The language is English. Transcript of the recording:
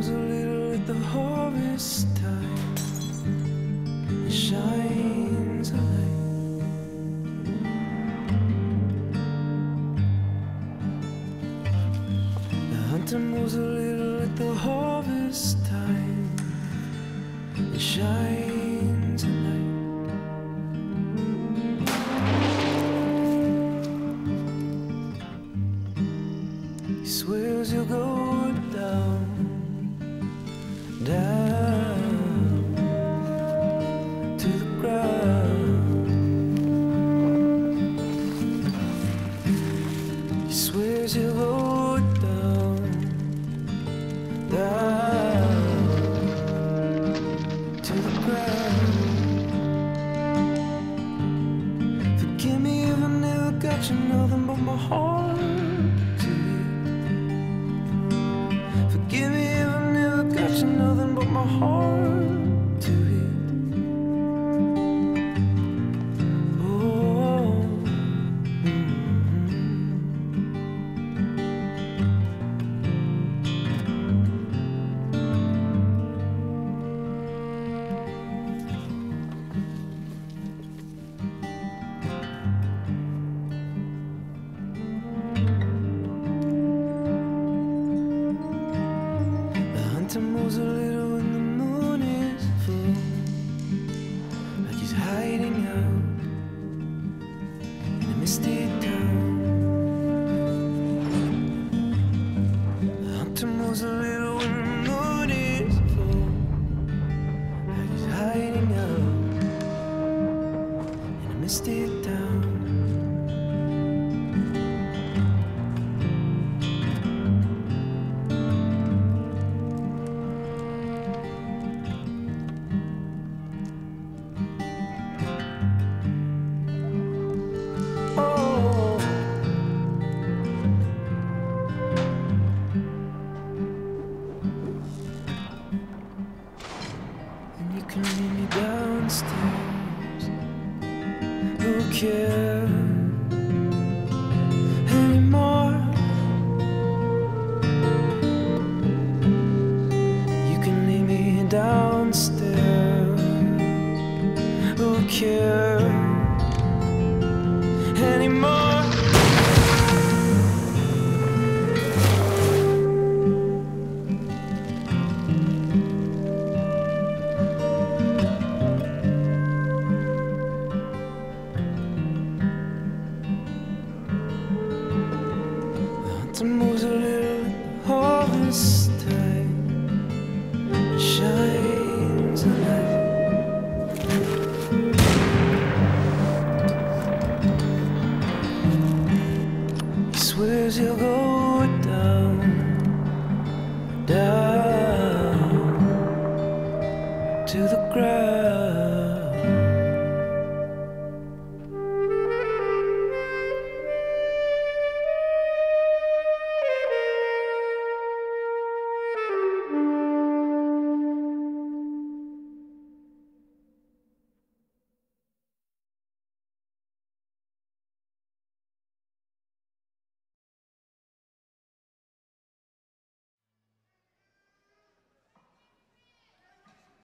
blooms a little at the harvest time. It shines a light. The hunter moves a little at the harvest time. It shines a light. He swears you'll go down, down to the ground. He swears you'll go down, down to the ground. Forgive me if I never got you nothing but my heart. Forgive me if I never got you nothing but my heart to it. Oh, moves a little when the moon is full, like he's hiding out in a misty town. The hunter moves a little when the moon is full, like he's hiding out in a misty town. You can meet me downstairs, don't care anymore. You can meet me downstairs, don't care anymore. To move.